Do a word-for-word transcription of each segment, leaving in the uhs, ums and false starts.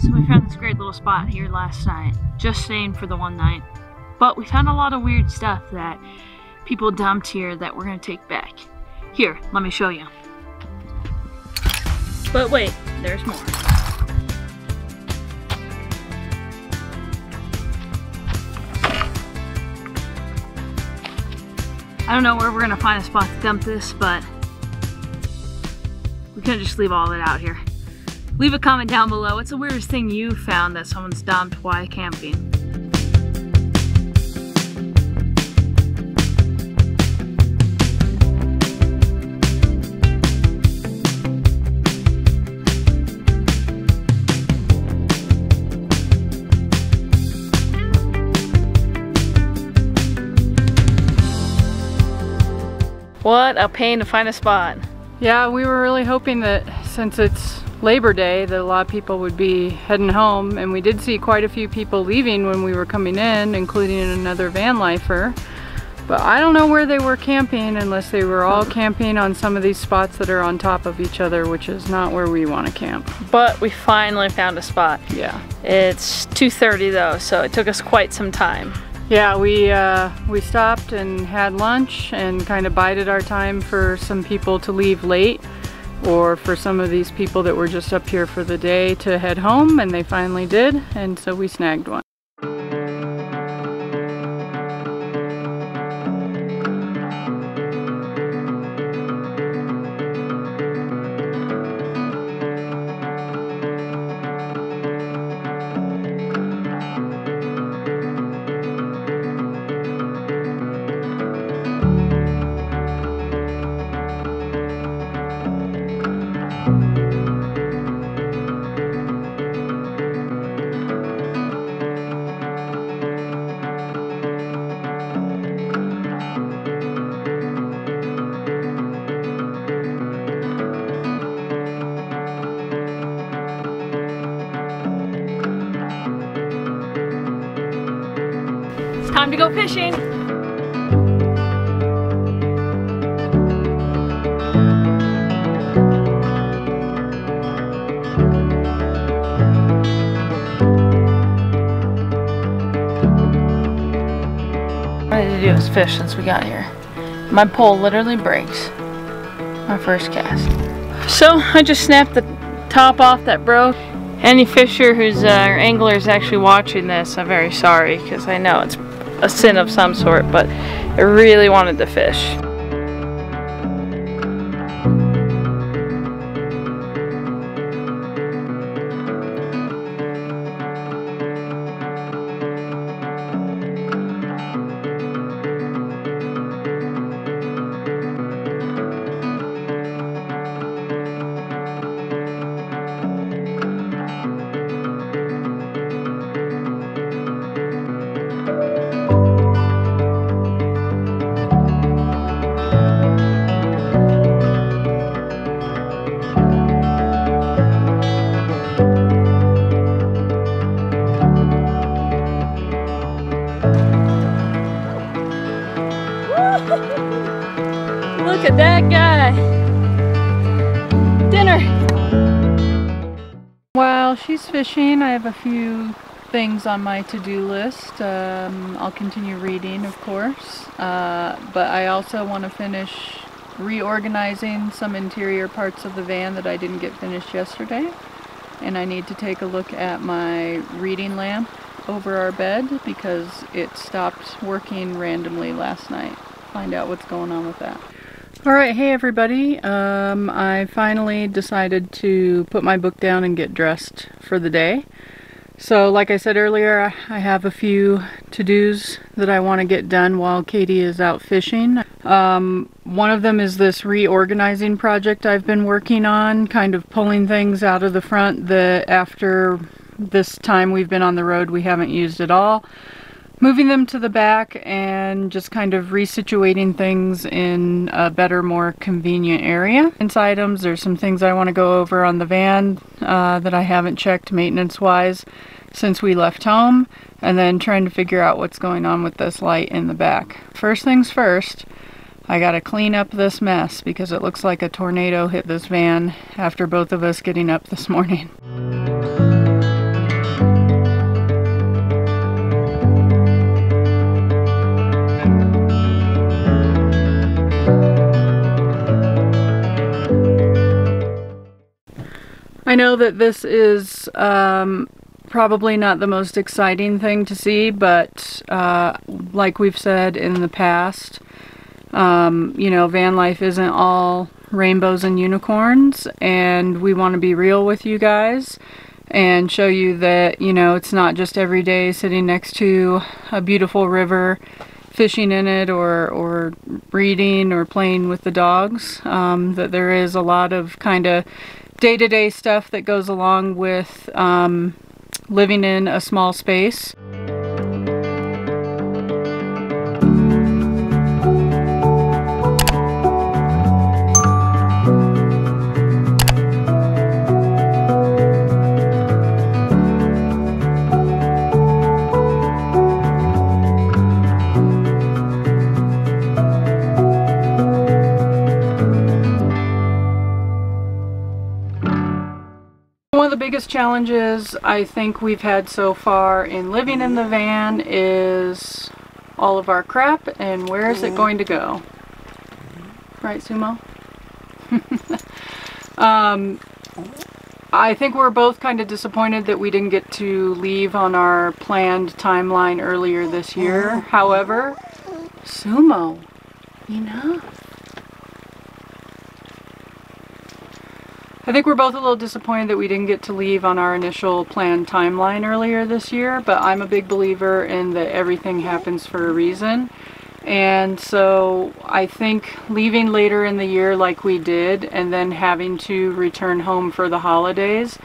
So we found this great little spot here last night, just staying for the one night. But we found a lot of weird stuff that people dumped here that we're gonna take back. Here, let me show you. But wait, there's more. I don't know where we're gonna find a spot to dump this, but we couldn't just leave all of it out here. Leave a comment down below. What's the weirdest thing you found that someone's dumped while camping? What a pain to find a spot. Yeah, we were really hoping that since it's Labor Day that a lot of people would be heading home, and we did see quite a few people leaving when we were coming in, including another van lifer. But I don't know where they were camping unless they were all camping on some of these spots that are on top of each other, which is not where we want to camp. But we finally found a spot. Yeah. It's two thirty though, so it took us quite some time. Yeah, we uh, we stopped and had lunch and kind of bided our time for some people to leave late, or for some of these people that were just up here for the day to head home, and they finally did, and so we snagged one. Time to go fishing. I need to do is fish since we got here. My pole literally breaks. My first cast. So I just snapped the top off that broke. Any fisher who's uh, or angler is actually watching this, I'm very sorry, because I know it's a sin of some sort, but I really wanted to fish. Look at that guy. Dinner. While she's fishing, I have a few things on my to-do list. Um, I'll continue reading, of course, uh, but I also want to finish reorganizing some interior parts of the van that I didn't get finished yesterday. And I need to take a look at my reading lamp over our bed because it stopped working randomly last night. Find out what's going on with that. Alright, hey everybody. Um, I finally decided to put my book down and get dressed for the day. So like I said earlier, I have a few to-dos that I want to get done while Katie is out fishing. Um, one of them is this reorganizing project I've been working on, kind of pulling things out of the front that after this time we've been on the road we haven't used at all. Moving them to the back and just kind of resituating things in a better, more convenient area. Inside items, there's some things I want to go over on the van uh, that I haven't checked maintenance-wise since we left home, and then trying to figure out what's going on with this light in the back. First things first, I gotta clean up this mess because it looks like a tornado hit this van after both of us getting up this morning. I know that this is um, probably not the most exciting thing to see, but uh, like we've said in the past, um, you know, van life isn't all rainbows and unicorns, and we want to be real with you guys and show you that, you know, it's not just every day sitting next to a beautiful river fishing in it or or reading or playing with the dogs, um, that there is a lot of kind of day-to-day stuff that goes along with um, living in a small space. Challenges I think we've had so far in living in the van is all of our crap and where is it going to go? Right, Sumo? um, I think we're both kind of disappointed that we didn't get to leave on our planned timeline earlier this year. However, Sumo, enough. I think we're both a little disappointed that we didn't get to leave on our initial planned timeline earlier this year, but I'm a big believer in that everything happens for a reason. And so I think leaving later in the year like we did and then having to return home for the holidays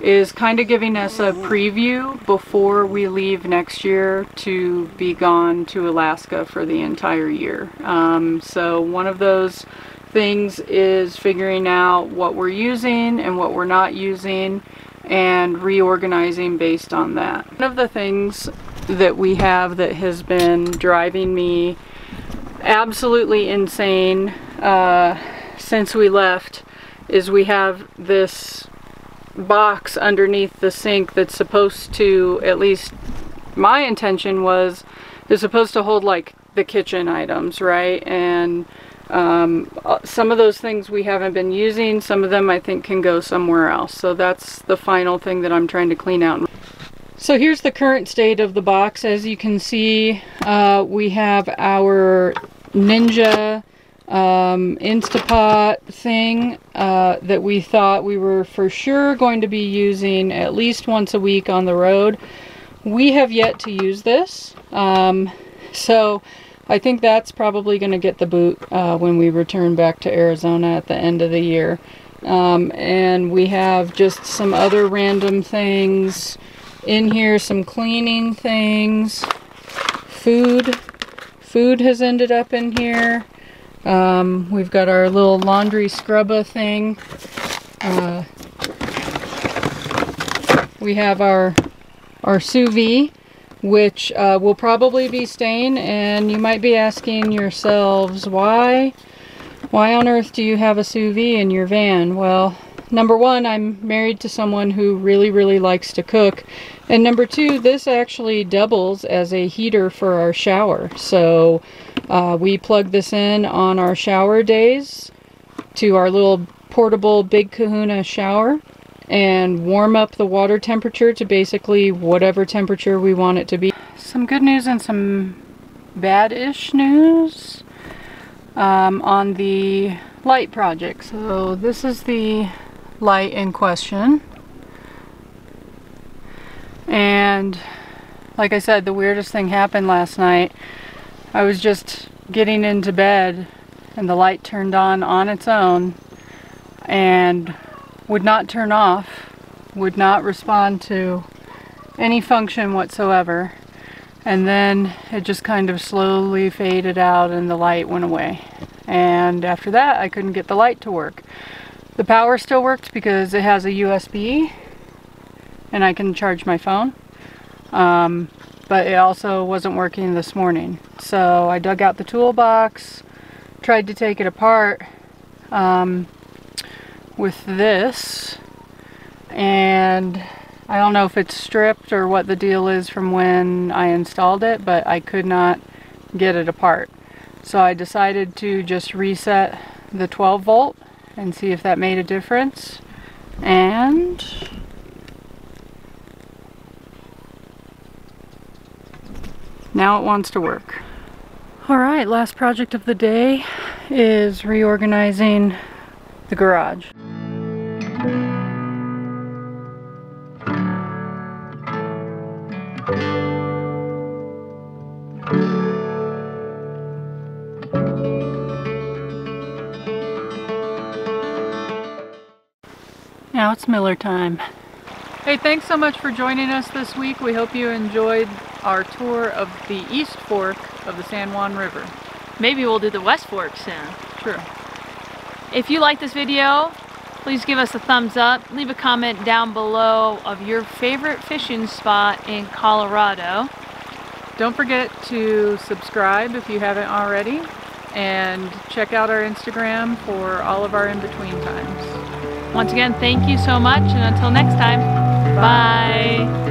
is kind of giving us a preview before we leave next year to be gone to Alaska for the entire year. Um, so one of those things is figuring out what we're using and what we're not using and reorganizing based on that. One of the things that we have that has been driving me absolutely insane uh, since we left is we have this box underneath the sink that's supposed to, at least my intention was, they're supposed to hold like the kitchen items, right? And Um, some of those things we haven't been using, some of them I think can go somewhere else. So that's the final thing that I'm trying to clean out. So here's the current state of the box. As you can see, uh, we have our Ninja um, Instant Pot thing uh, that we thought we were for sure going to be using at least once a week on the road. We have yet to use this. Um, so I think that's probably going to get the boot uh, when we return back to Arizona at the end of the year. Um, and we have just some other random things in here, some cleaning things, food. Food has ended up in here. Um, we've got our little laundry scrubba thing. Uh, we have our, our sous vide, which uh, will probably be staying, and you might be asking yourselves, why? Why on earth do you have a sous vide in your van? Well, number one, I'm married to someone who really, really likes to cook. And number two, this actually doubles as a heater for our shower. So uh, we plug this in on our shower days to our little portable Big Kahuna shower and warm up the water temperature to basically whatever temperature we want it to be. Some good news and some bad-ish news um, on the light project. So this is the light in question. And like I said, the weirdest thing happened last night. I was just getting into bed and the light turned on on its own and would not turn off, would not respond to any function whatsoever, and then it just kind of slowly faded out and the light went away. And after that I couldn't get the light to work. The power still worked because it has a U S B and I can charge my phone, um, but it also wasn't working this morning. So I dug out the toolbox, tried to take it apart um, with this, and I don't know if it's stripped or what the deal is from when I installed it, but I could not get it apart. So I decided to just reset the twelve volt and see if that made a difference, and now it wants to work. All right, last project of the day is reorganizing the garage. Now it's Miller time. Hey, thanks so much for joining us this week. We hope you enjoyed our tour of the East Fork of the San Juan River. Maybe we'll do the West Fork soon. Sure. If you like this video, please give us a thumbs up. Leave a comment down below of your favorite fishing spot in Colorado. Don't forget to subscribe if you haven't already, and check out our Instagram for all of our in-between times. Once again, thank you so much, and until next time, bye. Bye.